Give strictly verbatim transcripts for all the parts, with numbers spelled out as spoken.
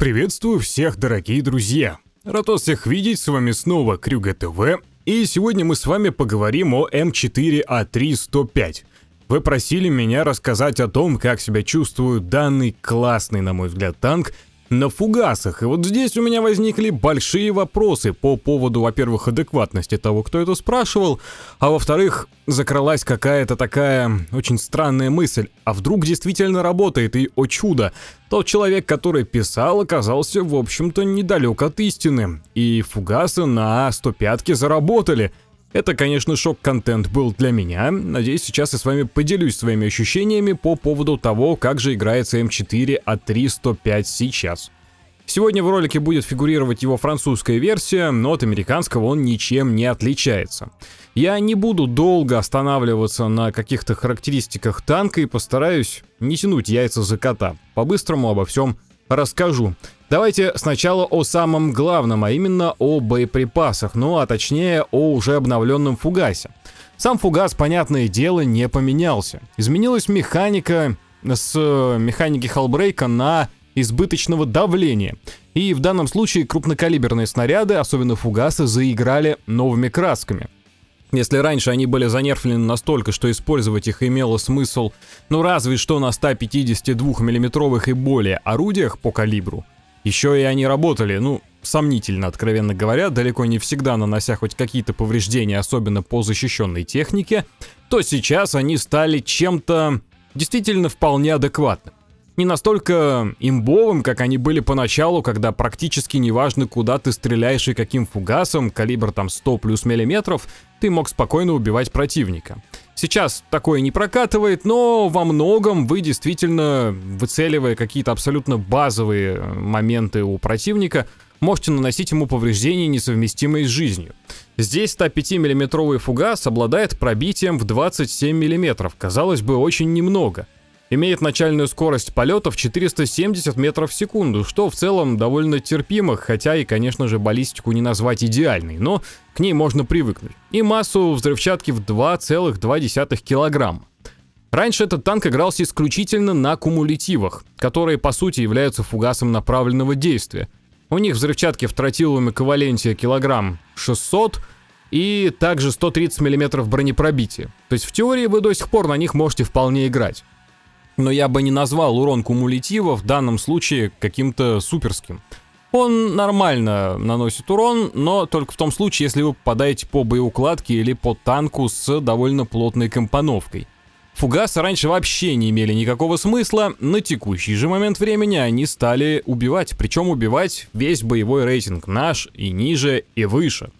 Приветствую всех, дорогие друзья! Рад вас всех видеть, с вами снова Крюга ТВ. И сегодня мы с вами поговорим о эм четыре а три сто пять. Вы просили меня рассказать о том, как себя чувствует данный классный, на мой взгляд, танк на фугасах. И вот здесь у меня возникли большие вопросы по поводу, во-первых, адекватности того, кто это спрашивал, а во-вторых, закралась какая-то такая очень странная мысль. А вдруг действительно работает, и, о чудо, тот человек, который писал, оказался, в общем-то, недалек от истины. И фугасы на А сто пять заработали. Это, конечно, шок-контент был для меня. Надеюсь, сейчас я с вами поделюсь своими ощущениями по поводу того, как же играется эм четыре а три сто пять сейчас. Сегодня в ролике будет фигурировать его французская версия, но от американского он ничем не отличается. Я не буду долго останавливаться на каких-то характеристиках танка и постараюсь не тянуть яйца за кота. По-быстрому обо всем расскажу. Давайте сначала о самом главном, а именно о боеприпасах, ну а точнее о уже обновленном фугасе. Сам фугас, понятное дело, не поменялся. Изменилась механика с механики холлбрейка на избыточного давления. И в данном случае крупнокалиберные снаряды, особенно фугасы, заиграли новыми красками. Если раньше они были занерфлены настолько, что использовать их имело смысл, ну разве что на ста пятидесяти двух миллиметровых и более орудиях по калибру, еще и они работали, ну, сомнительно, откровенно говоря, далеко не всегда нанося хоть какие-то повреждения, особенно по защищенной технике, то сейчас они стали чем-то действительно вполне адекватным. Не настолько имбовым, как они были поначалу, когда практически неважно, куда ты стреляешь и каким фугасом, калибр там сто плюс миллиметров, ты мог спокойно убивать противника. Сейчас такое не прокатывает, но во многом вы действительно, выцеливая какие-то абсолютно базовые моменты у противника, можете наносить ему повреждения, несовместимые с жизнью. Здесь ста пяти миллиметровый фугас обладает пробитием в двадцать семь миллиметров, казалось бы, очень немного. Имеет начальную скорость полета в четыреста семьдесят метров в секунду, что в целом довольно терпимо, хотя и, конечно же, баллистику не назвать идеальной, но к ней можно привыкнуть. И массу взрывчатки в два целых два десятых килограмма. Раньше этот танк игрался исключительно на кумулятивах, которые, по сути, являются фугасом направленного действия. У них взрывчатки в тротиловом эквиваленте килограмм шестьсот, и также сто тридцать миллиметров бронепробития. То есть в теории вы до сих пор на них можете вполне играть. Но я бы не назвал урон кумулятива в данном случае каким-то суперским. Он нормально наносит урон, но только в том случае, если вы попадаете по боеукладке или по танку с довольно плотной компоновкой. Фугасы раньше вообще не имели никакого смысла, на текущий же момент времени они стали убивать, причем убивать весь боевой рейтинг, наш и ниже, и выше.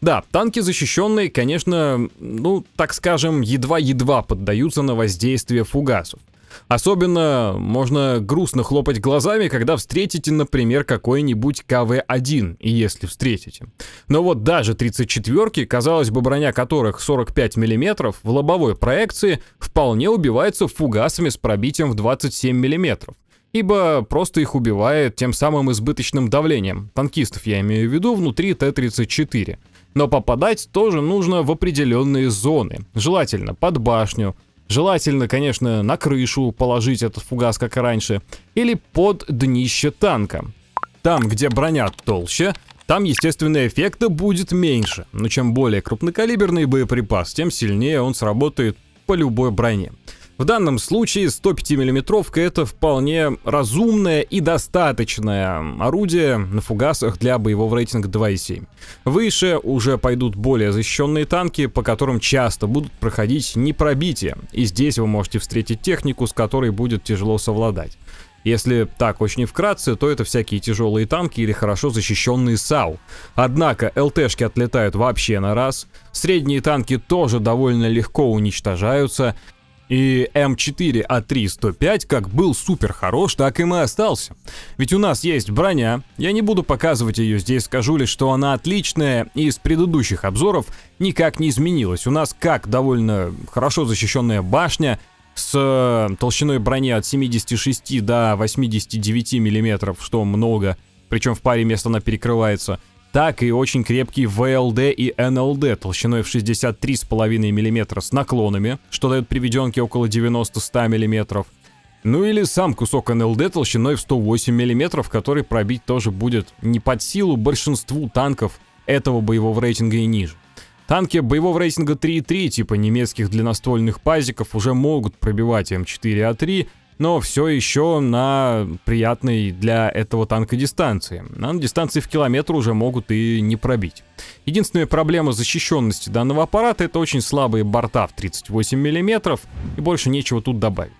Да, танки защищенные, конечно, ну, так скажем, едва-едва поддаются на воздействие фугасов. Особенно можно грустно хлопать глазами, когда встретите, например, какой-нибудь ка вэ один, и если встретите. Но вот даже тридцать четвёрки, казалось бы, броня которых сорок пять миллиметров, в лобовой проекции вполне убивается фугасами с пробитием в двадцать семь миллиметров. Ибо просто их убивает тем самым избыточным давлением. Танкистов я имею в виду внутри тэ тридцать четыре. Но попадать тоже нужно в определенные зоны. Желательно под башню. Желательно, конечно, на крышу положить этот фугас, как и раньше, или под днище танка. Там, где броня толще, там, естественно, эффекта будет меньше, но чем более крупнокалиберный боеприпас, тем сильнее он сработает по любой броне. В данном случае сто пятимиллиметровка это вполне разумное и достаточное орудие на фугасах для боевого рейтинга два и семь. Выше уже пойдут более защищенные танки, по которым часто будут проходить непробития, и здесь вы можете встретить технику, с которой будет тяжело совладать. Если так очень вкратце, то это всякие тяжелые танки или хорошо защищенные САУ. Однако ЛТшки отлетают вообще на раз, средние танки тоже довольно легко уничтожаются. И эм четыре а три сто пять как был супер хорош, так им и остался. Ведь у нас есть броня, я не буду показывать ее здесь, скажу лишь, что она отличная и из предыдущих обзоров никак не изменилась. У нас как довольно хорошо защищенная башня с толщиной брони от семидесяти шести до восьмидесяти девяти миллиметров, что много, причем в паре мест она перекрывается, так и очень крепкие вэ эл дэ и эн эл дэ толщиной в шестьдесят три целых пять десятых миллиметра с наклонами, что дает приведенки около девяноста — ста миллиметров. Ну или сам кусок эн эл дэ толщиной в сто восемь миллиметров, который пробить тоже будет не под силу большинству танков этого боевого рейтинга и ниже. Танки боевого рейтинга три и три типа немецких длинноствольных пазиков уже могут пробивать эм четыре а три, но все еще на приятной для этого танка дистанции. На дистанции в километр уже могут и не пробить. Единственная проблема защищенности данного аппарата — это очень слабые борта в тридцать восемь миллиметров, и больше нечего тут добавить.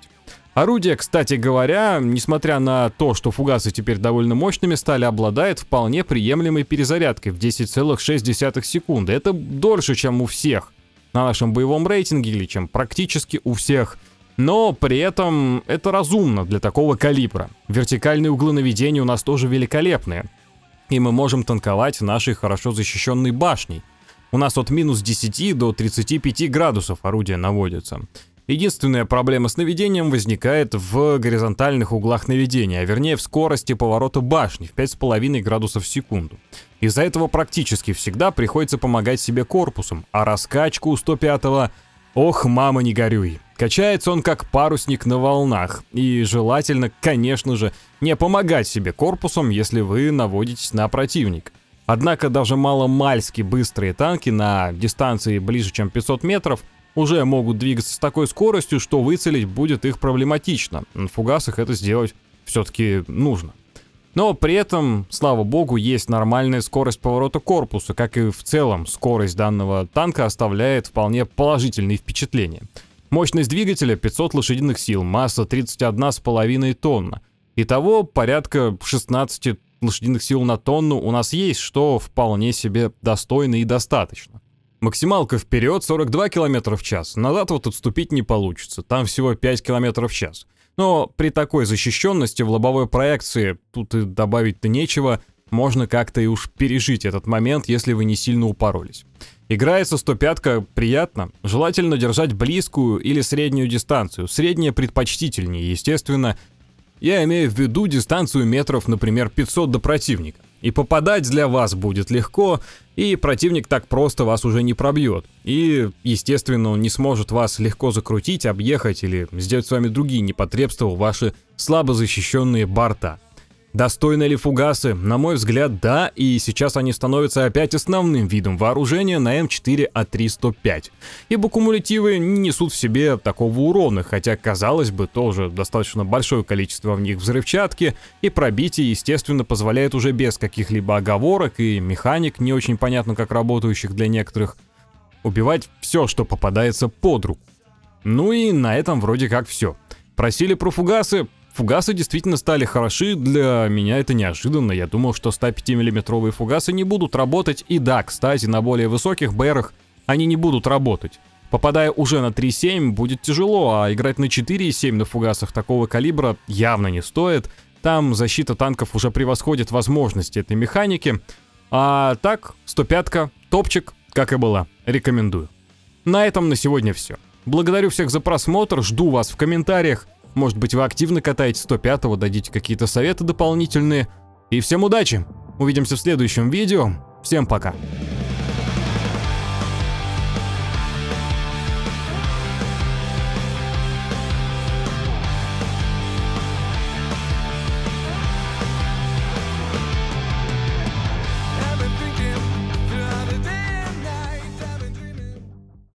Орудие, кстати говоря, несмотря на то, что фугасы теперь довольно мощными стали, обладает вполне приемлемой перезарядкой в десять целых шесть десятых секунды. Это дольше, чем у всех на нашем боевом рейтинге, или чем практически у всех. Но при этом это разумно для такого калибра. Вертикальные углы наведения у нас тоже великолепные. И мы можем танковать нашей хорошо защищенной башней. У нас от минус десяти до тридцати пяти градусов орудие наводится. Единственная проблема с наведением возникает в горизонтальных углах наведения, а вернее в скорости поворота башни в пять с половиной градусов в секунду. Из-за этого практически всегда приходится помогать себе корпусом, а раскачку у сто пятого, ох, мама, не горюй. Качается он как парусник на волнах, и желательно, конечно же, не помогать себе корпусом, если вы наводитесь на противника. Однако даже маломальски быстрые танки на дистанции ближе чем пятьсот метров уже могут двигаться с такой скоростью, что выцелить будет их проблематично. На фугасах это сделать все-таки нужно. Но при этом, слава богу, есть нормальная скорость поворота корпуса, как и в целом скорость данного танка оставляет вполне положительные впечатления. Мощность двигателя пятьсот лошадиных сил, масса тридцать одна целая пять тонны. Итого порядка шестнадцати лошадиных сил на тонну у нас есть, что вполне себе достойно и достаточно. Максималка вперед сорок два километра в час, назад вот отступить не получится, там всего пять километров в час. Но при такой защищенности в лобовой проекции, тут и добавить-то нечего, можно как-то и уж пережить этот момент, если вы не сильно упоролись. Играется сто пятка приятно, желательно держать близкую или среднюю дистанцию, средняя предпочтительнее, естественно. Я имею в виду дистанцию метров, например, пятьсот до противника. И попадать для вас будет легко, и противник так просто вас уже не пробьет. И, естественно, он не сможет вас легко закрутить, объехать или сделать с вами другие непотребства в ваши слабо защищенные борта. Достойны ли фугасы? На мой взгляд, да, и сейчас они становятся опять основным видом вооружения на эм четыре а три сто пять. Ибо кумулятивы не несут в себе такого урона, хотя, казалось бы, тоже достаточно большое количество в них взрывчатки, и пробитие, естественно, позволяет уже без каких-либо оговорок и механик, не очень понятно как работающих для некоторых, убивать все, что попадается под руку. Ну и на этом вроде как все. Просили про фугасы? Фугасы действительно стали хороши, для меня это неожиданно, я думал, что сто пятимиллиметровые фугасы не будут работать, и да, кстати, на более высоких БРах они не будут работать. Попадая уже на три и семь будет тяжело, а играть на четыре и семь на фугасах такого калибра явно не стоит, там защита танков уже превосходит возможности этой механики, а так, сто пятка, топчик, как и была, рекомендую. На этом на сегодня все. Благодарю всех за просмотр, жду вас в комментариях. Может быть, вы активно катаете сто пятого, дадите какие-то советы дополнительные. И всем удачи! Увидимся в следующем видео. Всем пока!